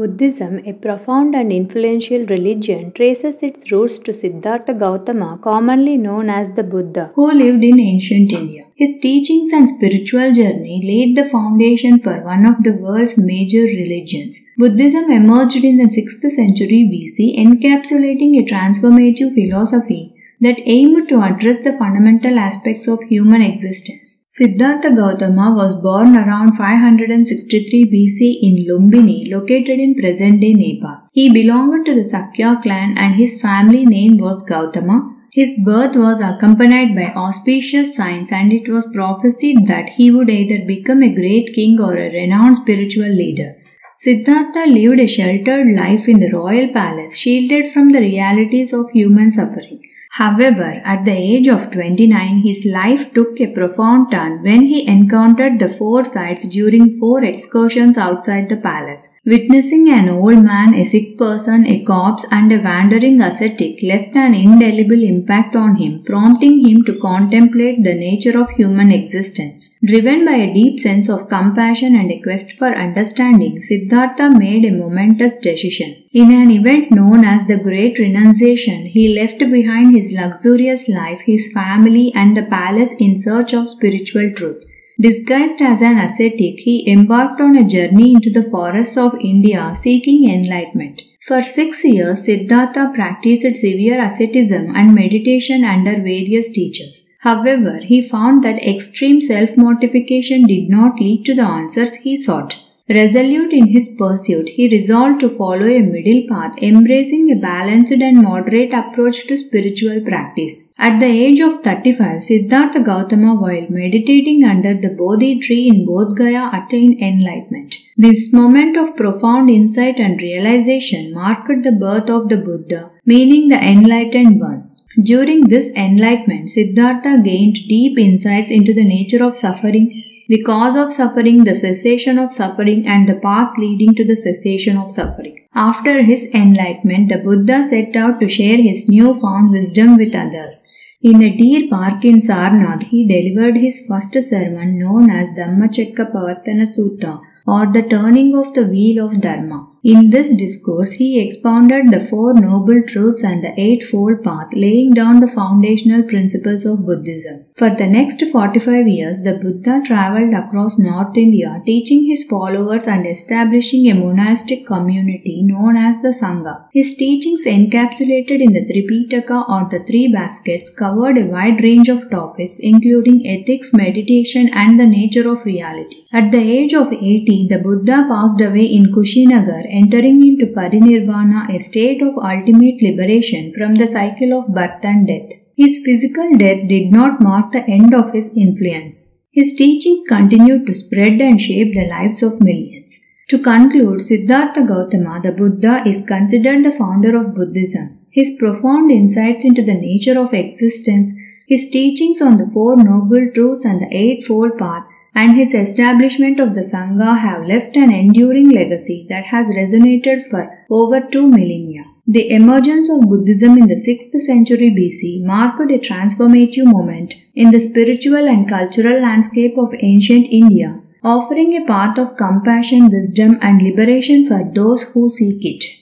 Buddhism, a profound and influential religion, traces its roots to Siddhartha Gautama, commonly known as the Buddha, who lived in ancient India. His teachings and spiritual journey laid the foundation for one of the world's major religions. Buddhism emerged in the 6th century BC, encapsulating a transformative philosophy that aimed to address the fundamental aspects of human existence. Siddhartha Gautama was born around 563 BC in Lumbini, located in present-day Nepal. He belonged to the Shakya clan and his family name was Gautama. His birth was accompanied by auspicious signs and it was prophesied that he would either become a great king or a renowned spiritual leader. Siddhartha lived a sheltered life in the royal palace, shielded from the realities of human suffering. However, at the age of 29, his life took a profound turn when he encountered the four sights during four excursions outside the palace. Witnessing an old man, a sick person, a corpse, and a wandering ascetic left an indelible impact on him, prompting him to contemplate the nature of human existence. Driven by a deep sense of compassion and a quest for understanding, Siddhartha made a momentous decision. In an event known as the Great Renunciation, he left behind his luxurious life, his family, and the palace in search of spiritual truth. Disguised as an ascetic, he embarked on a journey into the forests of India seeking enlightenment. For 6 years, Siddhartha practiced severe asceticism and meditation under various teachers. However, he found that extreme self-mortification did not lead to the answers he sought. Resolute in his pursuit, he resolved to follow a middle path, embracing a balanced and moderate approach to spiritual practice. At the age of 35, Siddhartha Gautama, while meditating under the Bodhi tree in Bodhgaya, attained enlightenment. This moment of profound insight and realization marked the birth of the Buddha, meaning the enlightened one. During this enlightenment, Siddhartha gained deep insights into the nature of suffering, the cause of suffering, the cessation of suffering, and the path leading to the cessation of suffering. After his enlightenment, the Buddha set out to share his newfound wisdom with others. In a deer park in Sarnath, he delivered his first sermon known as Dhammachakka Pavatana Sutta, or the turning of the wheel of Dharma. In this discourse, he expounded the Four Noble Truths and the Eightfold Path, laying down the foundational principles of Buddhism. For the next 45 years, the Buddha travelled across North India, teaching his followers and establishing a monastic community known as the Sangha. His teachings, encapsulated in the Tripitaka or the Three Baskets, covered a wide range of topics including ethics, meditation, and the nature of reality. At the age of 80, the Buddha passed away in Kushinagar, entering into Parinirvana, a state of ultimate liberation from the cycle of birth and death. His physical death did not mark the end of his influence. His teachings continued to spread and shape the lives of millions. To conclude, Siddhartha Gautama, the Buddha, is considered the founder of Buddhism. His profound insights into the nature of existence, his teachings on the Four Noble Truths and the Eightfold Path, and his establishment of the Sangha have left an enduring legacy that has resonated for over 2 millennia. The emergence of Buddhism in the 6th century BC marked a transformative moment in the spiritual and cultural landscape of ancient India, offering a path of compassion, wisdom, and liberation for those who seek it.